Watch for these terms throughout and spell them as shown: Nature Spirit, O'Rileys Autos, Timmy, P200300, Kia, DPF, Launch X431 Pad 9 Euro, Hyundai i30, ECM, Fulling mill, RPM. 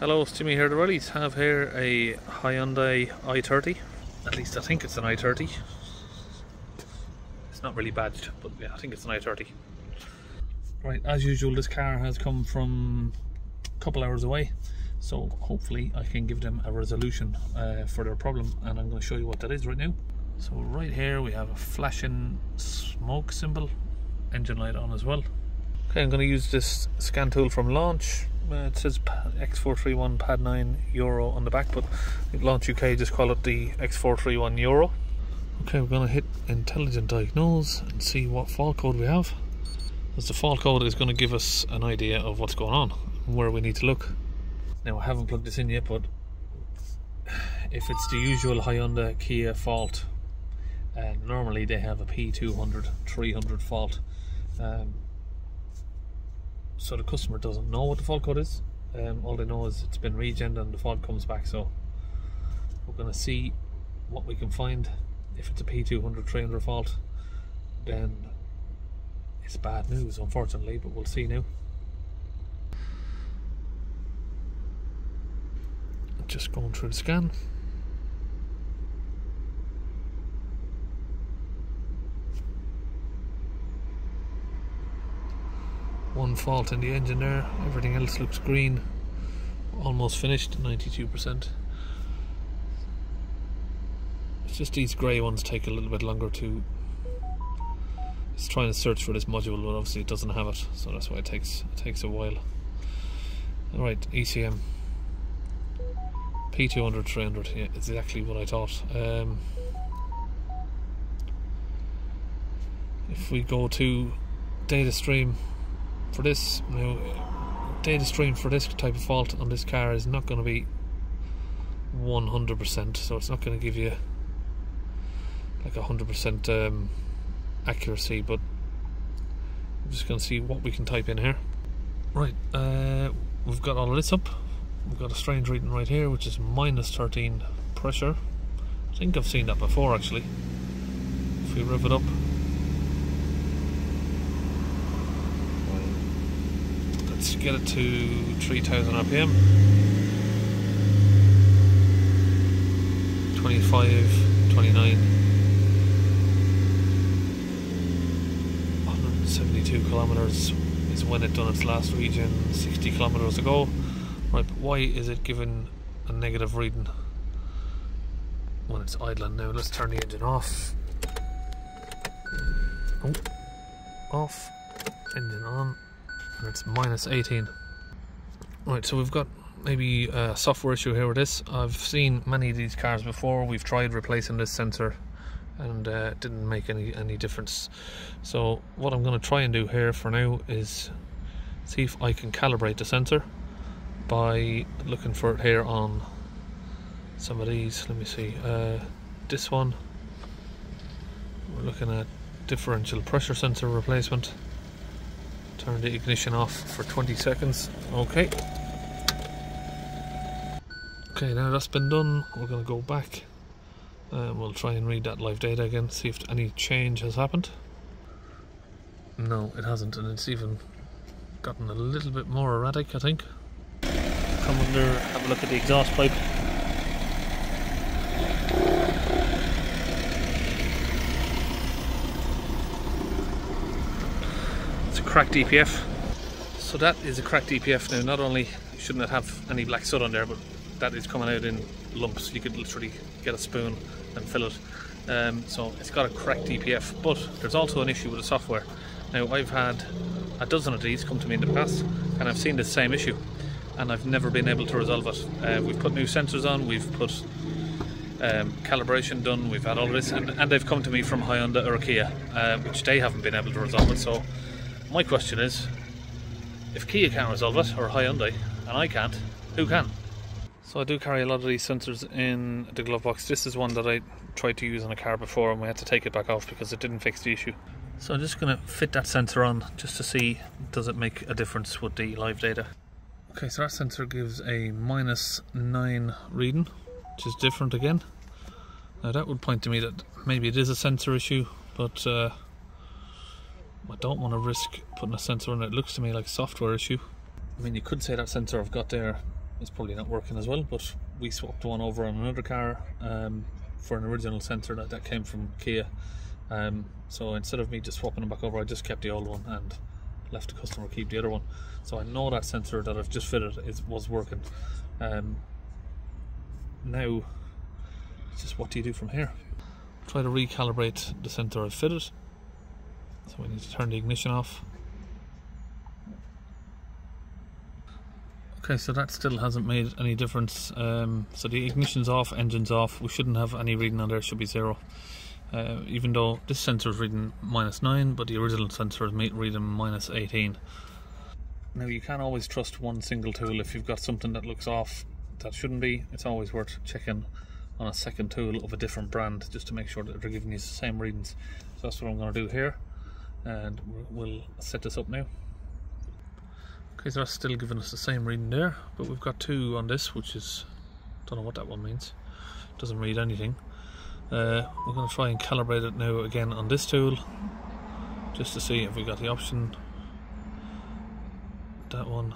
Hello, it's Timmy here at O'Rileys. Have here a Hyundai i30. At least I think it's an i30. It's not really badged, but yeah, I think it's an i30. Right, as usual, this car has come from a couple hours away, so hopefully I can give them a resolution for their problem, and I'm going to show you what that is right now. So right here we have a flashing smoke symbol, engine light on as well. Okay, I'm going to use this scan tool from Launch. It says X431 Pad 9 Euro on the back, but I think Launch UK just call it the X431 Euro. Okay, we're going to hit intelligent diagnose and see what fault code we have, as the fault code is going to give us an idea of what's going on and where we need to look. Now, I haven't plugged this in yet, but if it's the usual Hyundai Kia fault, normally they have a P200300 fault. So the customer doesn't know what the fault code is. All they know is it's been regen and the fault comes back. So we're going to see what we can find. If it's a P200300 fault, then it's bad news, unfortunately, but we'll see now. Just going through the scan. One fault in the engine there, everything else looks green, almost finished, 92%. It's just these grey ones take a little bit longer to... It's trying to search for this module, but obviously it doesn't have it, so that's why it takes a while. Alright, ECM. P200300, yeah, it's exactly what I thought. If we go to data stream, for this now, data stream for this type of fault on this car is not going to be 100%, so it's not going to give you like 100% accuracy, but I'm just going to see what we can type in here. Right, we've got all of this up. We've got a strange reading right here, which is -13 pressure. I think I've seen that before, actually. If we rev it up, let's get it to 3000 RPM. 25, 29, 172 kilometers is when it done its last regen 60 kilometers ago. Right, but why is it giving a negative reading when it's idling now? Let's turn the engine off. Oh, off, engine on. And it's -18. Right, so we've got maybe a software issue here with this. I've seen many of these cars before. We've tried replacing this sensor and it didn't make any difference. So what I'm going to try and do here for now is see if I can calibrate the sensor by looking for it here on some of these. Let me see, this one, we're looking at differential pressure sensor replacement. Turn the ignition off for 20 seconds. Okay, now that's been done, we're going to go back and we'll try and read that live data again, see if any change has happened. No, it hasn't, and it's even gotten a little bit more erratic, I think. Come under, have a look at the exhaust pipe. It's a cracked DPF. So that is a cracked DPF now. Not only shouldn't it have any black soot on there, but that is coming out in lumps. You could literally get a spoon and fill it. So it's got a cracked DPF, but there's also an issue with the software. Now, I've had a dozen of these come to me in the past, and I've seen the same issue, and I've never been able to resolve it. We've put new sensors on, we've put calibration done, we've had all this, and they've come to me from Hyundai or Kia, which they haven't been able to resolve it. So my question is, if Kia can't resolve it, or Hyundai, and I can't, who can? So I do carry a lot of these sensors in the glove box. This is one that I tried to use on a car before and we had to take it back off because it didn't fix the issue. So I'm just gonna fit that sensor on just to see, does it make a difference with the live data? Okay, so our sensor gives a -9 reading, which is different again. Now that would point to me that maybe it is a sensor issue, but I don't want to risk putting a sensor in it. It looks to me like a software issue. I mean, you could say that sensor I've got there is probably not working as well, but we swapped one over on another car for an original sensor that came from Kia. So instead of me just swapping them back over, I just kept the old one and left the customer keep the other one. So I know that sensor that I've just fitted was working. Now, it's just what do you do from here? Try to recalibrate the sensor I've fitted. So we need to turn the ignition off. Okay, so that still hasn't made any difference. So the ignition's off, engine's off. We shouldn't have any reading on there, it should be zero. Even though this sensor is reading -9, but the original sensor is reading -18. Now, you can't always trust one single tool. If you've got something that looks off that shouldn't be, it's always worth checking on a second tool of a different brand just to make sure that they're giving you the same readings. So that's what I'm going to do here, and we'll set this up now. Okay, so that's still giving us the same reading there, but we've got 2 on this, which is, don't know what that one means, doesn't read anything. We're going to try and calibrate it now again on this tool just to see if we got the option. That one,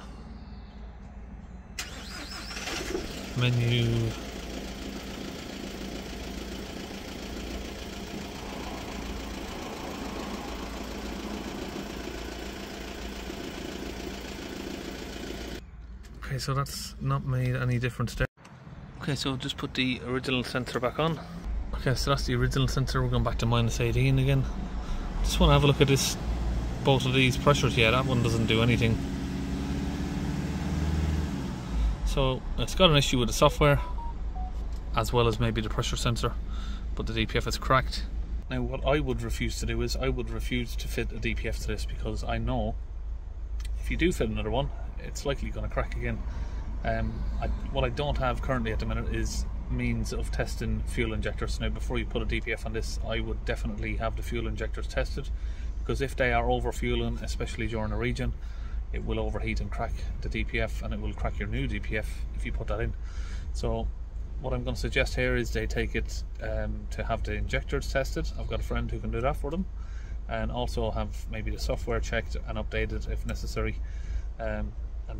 menu, okay, so that's not made any difference there. Okay, so just put the original sensor back on. Okay, so that's the original sensor, we're going back to -18 again. Just want to have a look at this, both of these pressures. Yeah, that one doesn't do anything. So it's got an issue with the software, as well as maybe the pressure sensor, but the DPF is cracked. Now what I would refuse to do is, I would refuse to fit a DPF to this, because I know if you do fit another one, it's likely going to crack again. What I don't have currently at the minute is means of testing fuel injectors. Now, before you put a DPF on this, I would definitely have the fuel injectors tested, because if they are over-fueling, especially during a region, it will overheat and crack the DPF, and it will crack your new DPF if you put that in. So what I'm going to suggest here is they take it to have the injectors tested. I've got a friend who can do that for them, and also have maybe the software checked and updated if necessary. And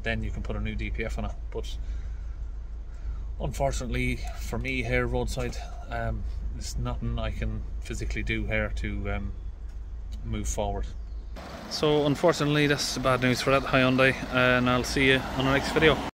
then you can put a new DPF on it. But unfortunately for me here roadside, there's nothing I can physically do here to move forward. So unfortunately that's the bad news for that Hyundai, and I'll see you on the next video.